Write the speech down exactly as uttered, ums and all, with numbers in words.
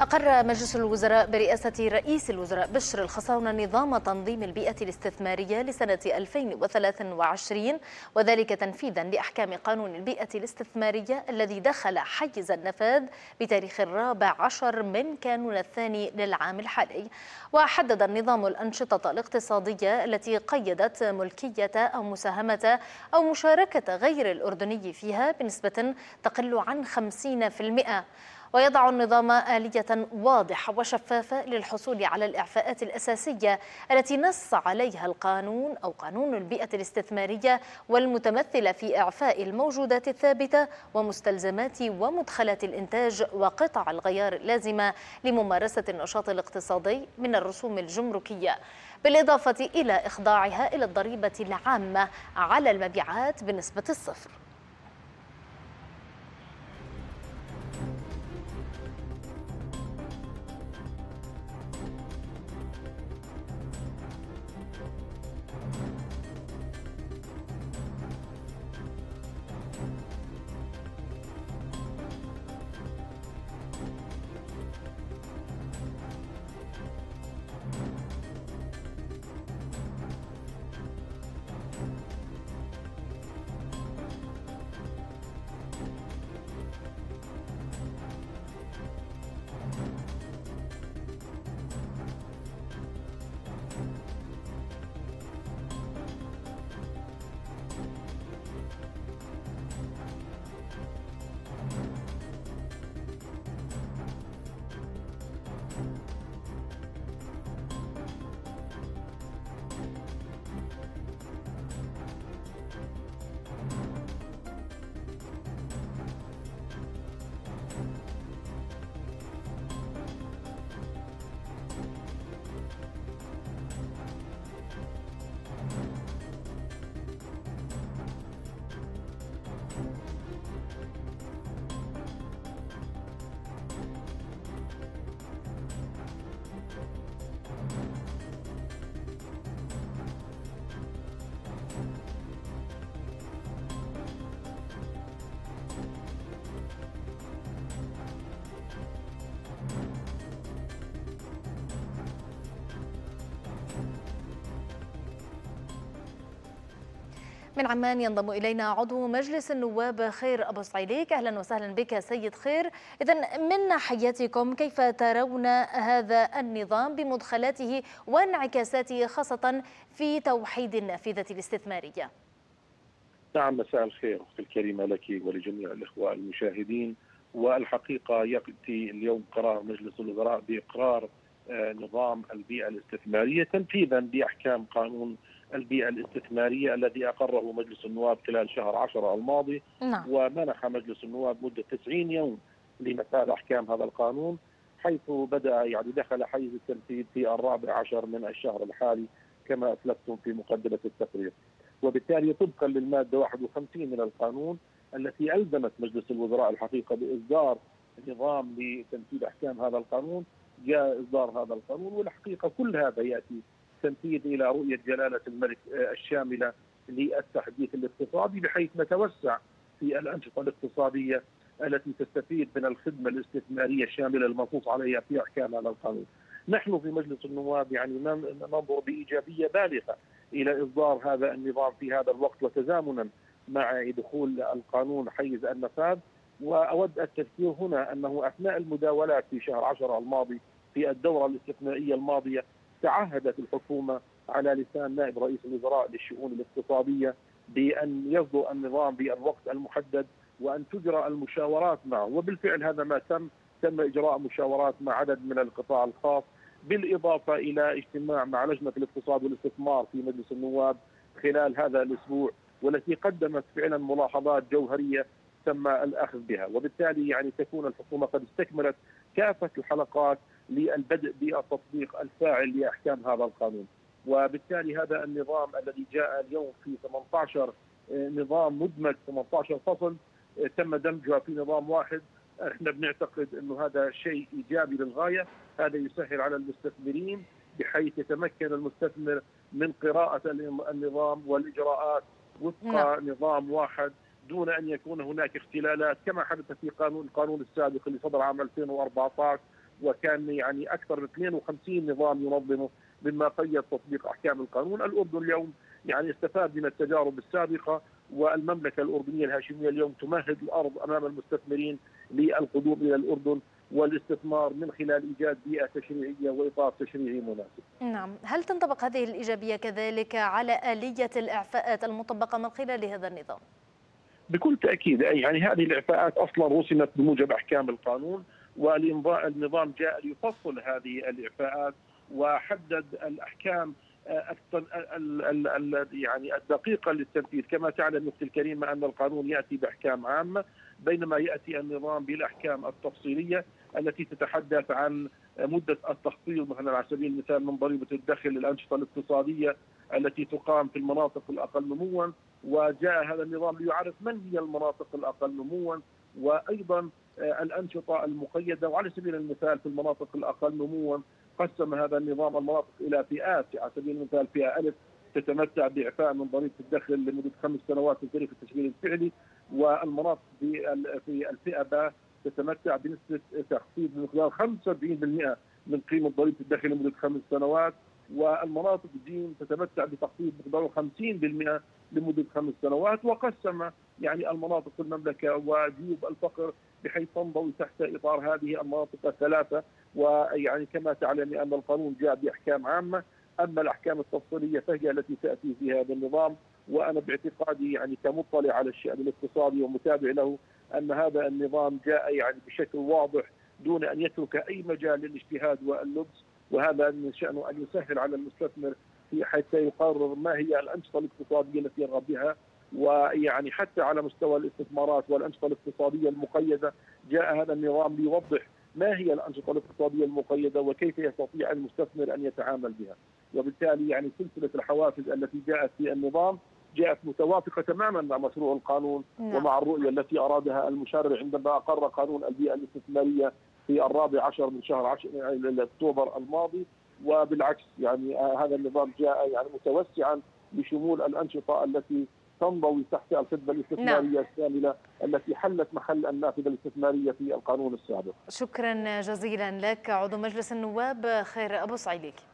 أقر مجلس الوزراء برئاسة رئيس الوزراء بشر الخصاونة نظام تنظيم البيئة الاستثمارية لسنة ألفين وثلاثة وعشرين، وذلك تنفيذا لأحكام قانون البيئة الاستثمارية الذي دخل حيز النفاذ بتاريخ الرابع عشر من كانون الثاني للعام الحالي. وحدد النظام الأنشطة الاقتصادية التي قيدت ملكية أو مساهمة أو مشاركة غير الأردني فيها بنسبة تقل عن خمسين بالمئة، ويضع النظام آلية واضحة وشفافة للحصول على الإعفاءات الأساسية التي نص عليها القانون أو قانون البيئة الاستثمارية، والمتمثلة في إعفاء الموجودات الثابتة ومستلزمات ومدخلات الإنتاج وقطع الغيار اللازمة لممارسة النشاط الاقتصادي من الرسوم الجمركية، بالإضافة إلى إخضاعها إلى الضريبة العامة على المبيعات بنسبة الصفر. من عمان ينضم إلينا عضو مجلس النواب خير أبو صعيليك. أهلا وسهلا بك سيد خير. إذن من ناحيتكم كيف ترون هذا النظام بمدخلاته وانعكاساته خاصة في توحيد النافذة الاستثمارية؟ نعم، مساء الخير أختي الكريمة لك ولجميع الإخوة المشاهدين. والحقيقة يأتي اليوم قرار مجلس الوزراء بإقرار نظام البيئة الاستثمارية تنفيذا لأحكام قانون البيئة الاستثمارية الذي أقره مجلس النواب خلال شهر عشرة الماضي. نعم. ومنح مجلس النواب مدة تسعين يوم لنفاذ أحكام هذا القانون، حيث بدأ يعني دخل حيز التنفيذ في الرابع عشر من الشهر الحالي كما أسلفتم في مقدمة التقرير. وبالتالي طبقا للمادة واحد وخمسين من القانون التي ألزمت مجلس الوزراء الحقيقة بإصدار نظام لتنفيذ أحكام هذا القانون، جاء إصدار هذا القانون. والحقيقة كل هذا يأتي تنفيذ إلى رؤية جلالة الملك الشاملة للتحديث الاقتصادي، بحيث نتوسع في الأنشطة الاقتصادية التي تستفيد من الخدمة الاستثمارية الشاملة المنصوص عليها في أحكام هذا القانون. نحن في مجلس النواب يعني ننظر بإيجابية بالغة إلى إصدار هذا النظام في هذا الوقت، وتزامنا مع دخول القانون حيز النفاذ. وأود التذكير هنا أنه أثناء المداولات في شهر عشرة الماضي في الدورة الاستثنائية الماضية، تعهدت الحكومة على لسان نائب رئيس الوزراء للشؤون الاقتصادية بأن يصدر النظام بالوقت المحدد وأن تجرى المشاورات معه، وبالفعل هذا ما تم. تم إجراء مشاورات مع عدد من القطاع الخاص، بالإضافة إلى اجتماع مع لجنة الاقتصاد والاستثمار في مجلس النواب خلال هذا الأسبوع، والتي قدمت فعلا ملاحظات جوهرية تم الأخذ بها. وبالتالي يعني تكون الحكومة قد استكملت كافة الحلقات للبدء بالتطبيق الفاعل لأحكام هذا القانون. وبالتالي هذا النظام الذي جاء اليوم في ثمانية عشر نظام مدمج، ثمانية عشر فصل تم دمجها في نظام واحد، احنا بنعتقد انه هذا شيء ايجابي للغاية. هذا يسهل على المستثمرين بحيث يتمكن المستثمر من قراءة النظام والإجراءات وفق نظام واحد دون أن يكون هناك اختلالات كما حدث في قانون القانون السابق اللي صدر عام ألفين وأربعة عشر، وكان يعني أكثر من اثنين وخمسين نظام ينظمه مما قيد تطبيق أحكام القانون. الأردن اليوم يعني استفاد من التجارب السابقة، والمملكة الأردنية الهاشمية اليوم تمهد الأرض أمام المستثمرين للقدوم إلى الأردن والاستثمار من خلال إيجاد بيئة تشريعية وإطار تشريعي مناسب. نعم، هل تنطبق هذه الإيجابية كذلك على آلية الإعفاءات المطبقة من خلال هذا النظام؟ بكل تأكيد، يعني هذه الإعفاءات أصلا رسمت بموجب أحكام القانون، والنظام جاء ليفصل هذه الإعفاءات وحدد الأحكام يعني الدقيقة للتنفيذ. كما تعلم أختي الكريمة أن القانون يأتي بأحكام عامة، بينما يأتي النظام بالأحكام التفصيلية التي تتحدث عن مدة التخطيط مثلا على سبيل المثال من ضريبة الدخل للأنشطة الاقتصادية التي تقام في المناطق الأقل نموا، وجاء هذا النظام ليعرف من هي المناطق الأقل نموا وأيضا الأنشطة المقيدة. وعلى سبيل المثال في المناطق الأقل نموا قسم هذا النظام المناطق إلى فئات، على سبيل المثال فئة ألف تتمتع بإعفاء من ضريبة الدخل لمدة خمس سنوات من تاريخ التشغيل الفعلي، والمناطق في الفئة باء تتمتع بنسبة تخفيض بمقدار خمسة وسبعين بالمئة من قيمة ضريبة الدخل لمدة خمس سنوات، والمناطق جيم تتمتع بتخفيض بمقدار خمسين بالمئة لمدة خمس سنوات. وقسم يعني المناطق في المملكة وجيوب الفقر بحيث تنضوي تحت إطار هذه المناطق الثلاثة. ويعني كما تعلم أن القانون جاء بأحكام عامة، أما الأحكام التفصيلية فهي التي تأتي في هذا النظام. وأنا باعتقادي يعني كمطلع على الشأن الاقتصادي ومتابع له أن هذا النظام جاء يعني بشكل واضح دون أن يترك أي مجال للاجتهاد واللبس، وهذا من شأنه أن يسهل على المستثمر في حتى يقرر ما هي الأنشطة الاقتصادية التي يرغب بها. ويعني حتى على مستوى الاستثمارات والأنشطة الاقتصادية المقيدة جاء هذا النظام ليوضح ما هي الأنشطة الاقتصادية المقيدة وكيف يستطيع المستثمر أن يتعامل بها. وبالتالي يعني سلسلة الحوافز التي جاءت في النظام جاءت متوافقة تماما مع مشروع القانون. نعم. ومع الرؤية التي أرادها المشرع عندما أقر قانون البيئة الاستثمارية في الرابع عشر من شهر عشر أكتوبر الماضي. وبالعكس يعني هذا النظام جاء يعني متوسعا بشمول الأنشطة التي تنضوي تحت الخدمة الاستثمارية الشاملة التي حلت محل النافذة الاستثمارية في القانون السابق. شكرا جزيلا لك عضو مجلس النواب خير أبو صعيليك.